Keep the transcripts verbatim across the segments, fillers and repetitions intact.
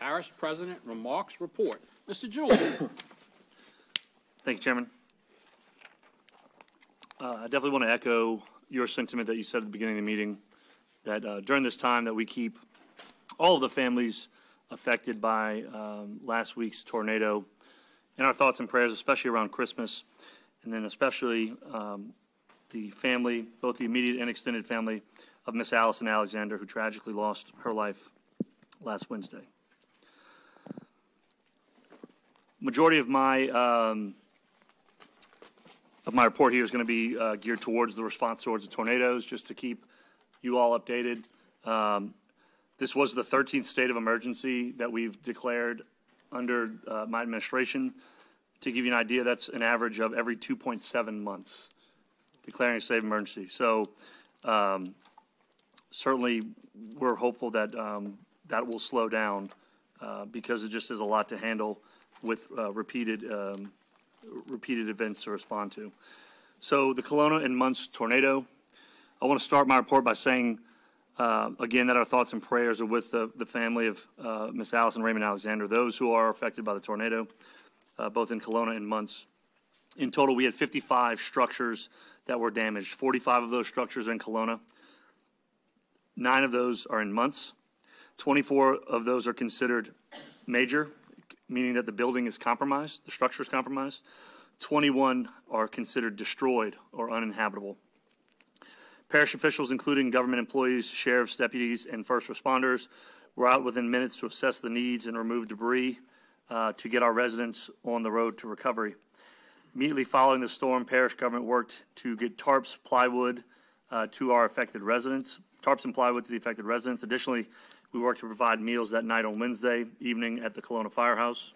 Parish President Remarks Report. Mister Jules. Thank you, Chairman. Uh, I definitely want to echo your sentiment that you said at the beginning of the meeting, that uh, during this time that we keep all of the families affected by um, last week's tornado in our thoughts and prayers, especially around Christmas, and then especially um, the family, both the immediate and extended family of Miss Allison Alexander, who tragically lost her life last Wednesday. Majority of my um, of my report here is going to be uh, geared towards the response towards the tornadoes, just to keep you all updated. Um, this was the thirteenth state of emergency that we've declared under uh, my administration. To give you an idea, that's an average of every two point seven months declaring a state of emergency. So um, certainly we're hopeful that um, that will slow down uh, because it just is a lot to handle with uh, repeated um, repeated events to respond to. So the Kelowna and Montz tornado. I want to start my report by saying, uh, again, that our thoughts and prayers are with the, the family of uh, Miss Allison Raymond Alexander, those who are affected by the tornado, uh, both in Kelowna and Montz. In total, we had fifty-five structures that were damaged. forty-five of those structures are in Kelowna. Nine of those are in Montz. twenty-four of those are considered major, meaning that the building is compromised, the structure is compromised. twenty-one are considered destroyed or uninhabitable. Parish officials, including government employees, sheriffs, deputies, and first responders, were out within minutes to assess the needs and remove debris uh, to get our residents on the road to recovery. Immediately following the storm, parish government worked to get tarps, plywood uh, to our affected residents, tarps and plywood to the affected residents. Additionally, we worked to provide meals that night on Wednesday evening at the Colona Firehouse.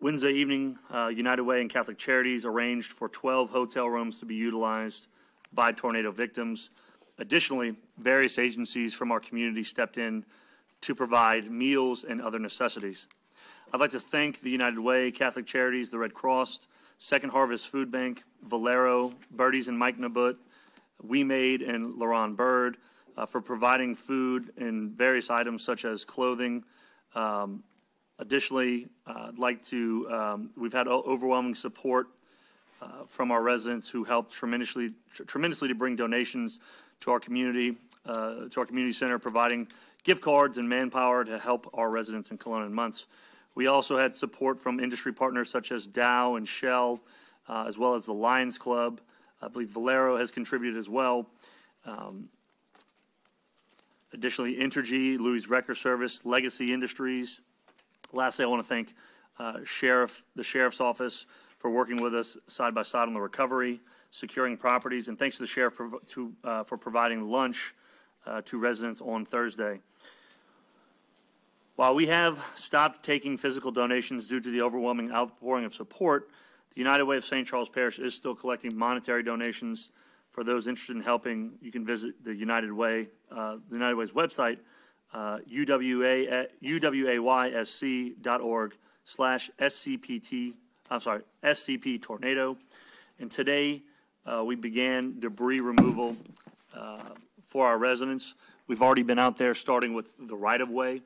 Wednesday evening, uh, United Way and Catholic Charities arranged for twelve hotel rooms to be utilized by tornado victims. Additionally, various agencies from our community stepped in to provide meals and other necessities. I'd like to thank the United Way, Catholic Charities, the Red Cross, Second Harvest Food Bank, Valero, Birdies and Mike Nabut, We Made and Lauren Bird uh, for providing food and various items such as clothing. Um, Additionally, uh, I'd like to, um, we've had overwhelming support uh, from our residents who helped tremendously, tr tremendously to bring donations to our community, uh, to our community center, providing gift cards and manpower to help our residents in Kelowna and Montz. We also had support from industry partners such as Dow and Shell, uh, as well as the Lions Club. I believe Valero has contributed as well. Um, additionally, Entergy, Louis Record Service, Legacy Industries. Lastly, I want to thank uh, Sheriff, the Sheriff's Office for working with us side by side on the recovery, securing properties, and thanks to the Sheriff prov to, uh, for providing lunch uh, to residents on Thursday. While we have stopped taking physical donations due to the overwhelming outpouring of support, the United Way of Saint Charles Parish is still collecting monetary donations. For those interested in helping, you can visit the United Way, uh, the United Way's website, Uh, u w a s c dot org slash S C P T, I'm sorry, S C P tornado. And today uh, we began debris removal uh, for our residents. We've already been out there starting with the right-of-way.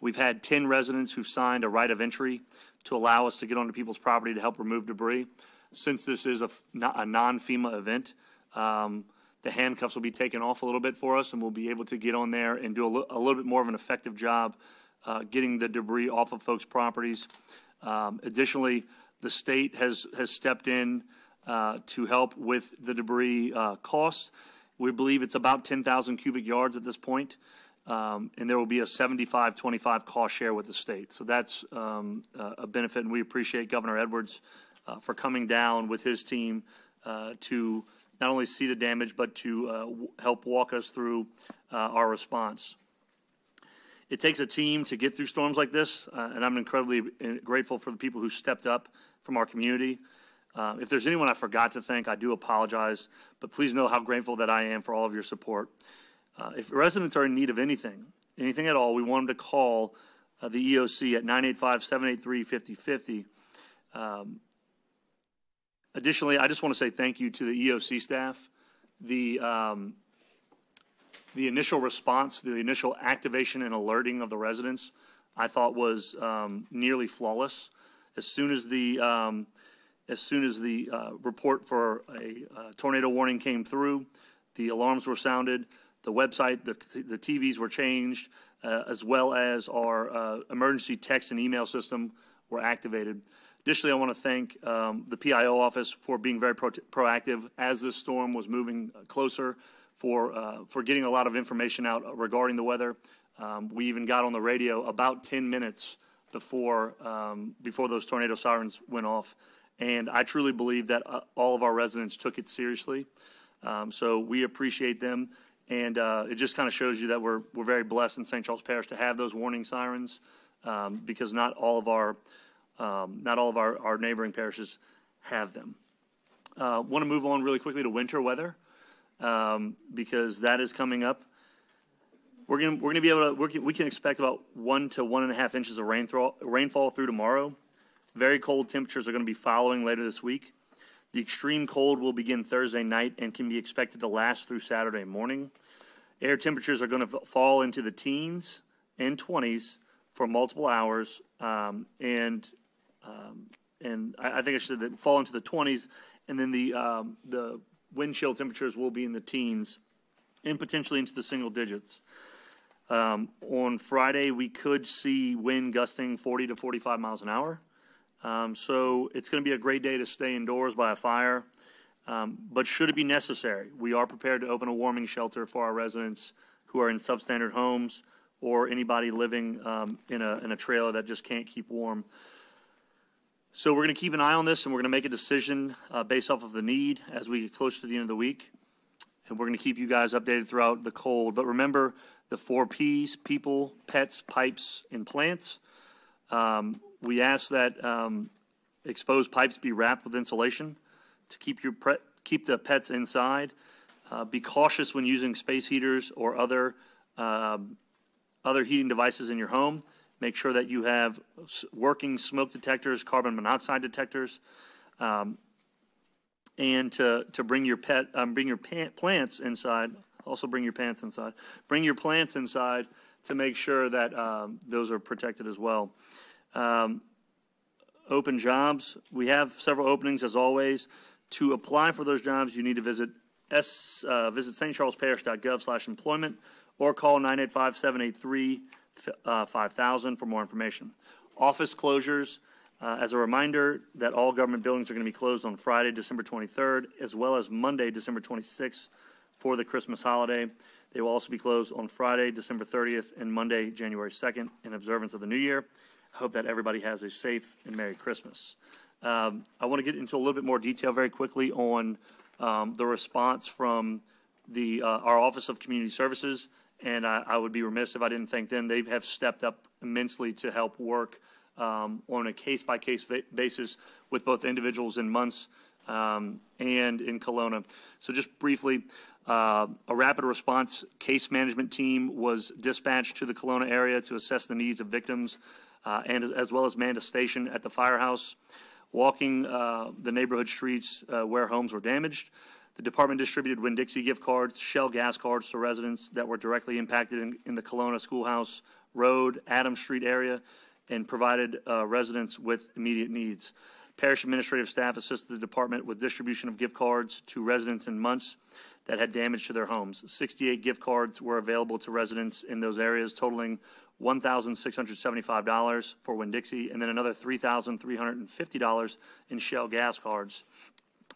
We've had ten residents who've signed a right of entry to allow us to get onto people's property to help remove debris. Since this is a, a non-FEMA event, um, the handcuffs will be taken off a little bit for us, and we'll be able to get on there and do a, l a little bit more of an effective job uh, getting the debris off of folks' properties. Um, additionally, the state has, has stepped in uh, to help with the debris uh, costs. We believe it's about ten thousand cubic yards at this point, um, and there will be a seventy-five twenty-five cost share with the state. So that's um, a benefit, and we appreciate Governor Edwards uh, for coming down with his team uh, to not only see the damage, but to uh, w help walk us through uh, our response. It takes a team to get through storms like this, uh, and I'm incredibly grateful for the people who stepped up from our community. Uh, if there's anyone I forgot to thank, I do apologize, but please know how grateful that I am for all of your support. Uh, if residents are in need of anything, anything at all, we want them to call uh, the E O C at nine eight five, seven eight three, five oh five oh. Um, Additionally, I just want to say thank you to the E O C staff, the um, the initial response, the initial activation and alerting of the residents, I thought was um, nearly flawless. As soon as the um, as soon as the uh, report for a uh, tornado warning came through, the alarms were sounded, the website, the the T Vs were changed, uh, as well as our uh, emergency text and email system were activated. Additionally, I want to thank um, the P I O office for being very pro proactive as this storm was moving closer, for uh, for getting a lot of information out regarding the weather. Um, we even got on the radio about ten minutes before um, before those tornado sirens went off, and I truly believe that uh, all of our residents took it seriously. Um, so we appreciate them, and uh, it just kind of shows you that we're we're very blessed in Saint Charles Parish to have those warning sirens, um, because not all of our um, not all of our, our neighboring parishes have them. Uh, want to move on really quickly to winter weather, um, because that is coming up. We're going we're going to be able to we're, we can expect about one to one and a half inches of rainfall rainfall through tomorrow. Very cold temperatures are going to be following later this week. The extreme cold will begin Thursday night and can be expected to last through Saturday morning. Air temperatures are going to fall into the teens and twenties for multiple hours, um, and um, and I, I think I should that fall into the twenties, and then the um, the wind chill temperatures will be in the teens and potentially into the single digits. Um, on Friday, we could see wind gusting forty to forty-five miles an hour. Um, so it's going to be a great day to stay indoors by a fire. Um, but should it be necessary, we are prepared to open a warming shelter for our residents who are in substandard homes or anybody living um, in a, in a trailer that just can't keep warm. So we're going to keep an eye on this, and we're going to make a decision uh, based off of the need as we get closer to the end of the week. And we're going to keep you guys updated throughout the cold. But remember the four Ps: people, pets, pipes, and plants. Um, we ask that um, exposed pipes be wrapped with insulation to keep your pre keep the pets inside. Uh, be cautious when using space heaters or other uh, other heating devices in your home. Make sure that you have working smoke detectors, carbon monoxide detectors. Um, And to, to bring your pet, um, bring your plants inside. Also, bring your pants inside. Bring your plants inside to make sure that um, those are protected as well. Um, open jobs. We have several openings as always. To apply for those jobs, you need to visit s uh, visit S T charles parish dot gov slash employment or call nine eight five, seven eight three, five thousand for more information. Office closures. Uh, as a reminder that all government buildings are going to be closed on Friday, December twenty-third, as well as Monday, December twenty-sixth for the Christmas holiday. They will also be closed on Friday, December thirtieth, and Monday, January second in observance of the new year. I hope that everybody has a safe and Merry Christmas. Um, I want to get into a little bit more detail very quickly on um, the response from the uh, our Office of Community Services, and I, I would be remiss if I didn't thank them. They have stepped up immensely to help work Um, on a case-by-case basis with both individuals in Montz um, and in Kelowna. So just briefly, uh, a rapid response case management team was dispatched to the Kelowna area to assess the needs of victims, uh, and as well as manned a station at the firehouse, walking uh, the neighborhood streets uh, where homes were damaged. The department distributed Winn-Dixie gift cards, Shell gas cards to residents that were directly impacted in, in the Colona Schoolhouse Road, Adams Street area, and provided uh, residents with immediate needs. Parish administrative staff assisted the department with distribution of gift cards to residents in Montz that had damage to their homes. sixty-eight gift cards were available to residents in those areas, totaling one thousand six hundred seventy-five dollars for Winn-Dixie, and then another three thousand three hundred fifty dollars in Shell gas cards.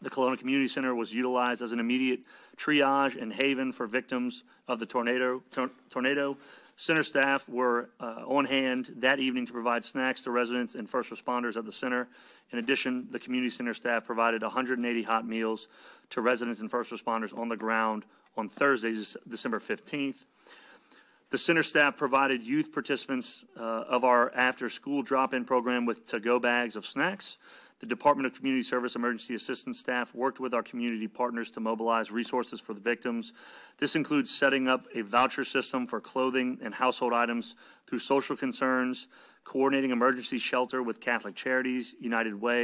The Colona Community Center was utilized as an immediate triage and haven for victims of the tornado. Tor tornado. Center staff were uh, on hand that evening to provide snacks to residents and first responders at the center. In addition, the community center staff provided one hundred eighty hot meals to residents and first responders on the ground on Thursday, December fifteenth. The center staff provided youth participants uh, of our after-school drop-in program with to-go bags of snacks. The Department of Community Service Emergency Assistance staff worked with our community partners to mobilize resources for the victims. This includes setting up a voucher system for clothing and household items through Social Concerns, coordinating emergency shelter with Catholic Charities, United Way,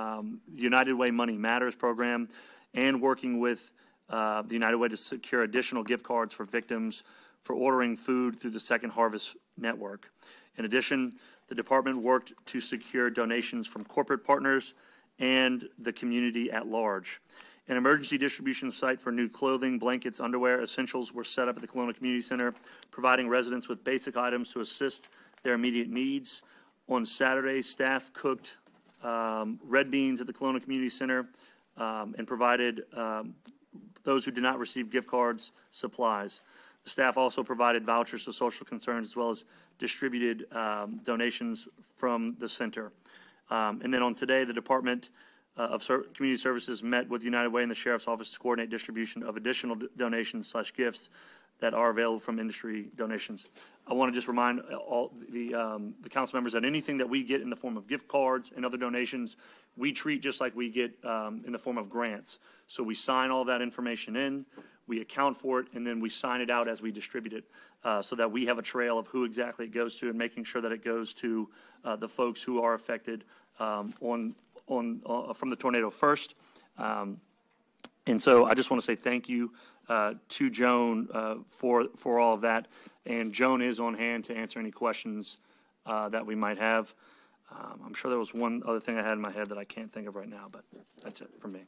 um, United Way Money Matters program, and working with uh, the United Way to secure additional gift cards for victims for ordering food through the Second Harvest Network. In addition, the department worked to secure donations from corporate partners and the community at large. An emergency distribution site for new clothing, blankets, underwear, essentials were set up at the Colona Community Center, providing residents with basic items to assist their immediate needs. On Saturday, staff cooked um, red beans at the Colona Community Center um, and provided um, those who did not receive gift cards supplies. The staff also provided vouchers to Social Concerns as well as distributed um, donations from the center. Um, and then on today, the Department uh, of Ser- Community Services met with United Way and the Sheriff's Office to coordinate distribution of additional d- donations slash gifts that are available from industry donations. I want to just remind all the, um, the council members that anything that we get in the form of gift cards and other donations, we treat just like we get um, in the form of grants. So we sign all that information in, we account for it, and then we sign it out as we distribute it uh, so that we have a trail of who exactly it goes to and making sure that it goes to uh, the folks who are affected um, on, on, uh, from the tornado first. Um, and so I just want to say thank you Uh, to Joan uh, for for all of that, and Joan is on hand to answer any questions uh, that we might have. Um, I'm sure there was one other thing I had in my head that I can't think of right now, but that's it for me.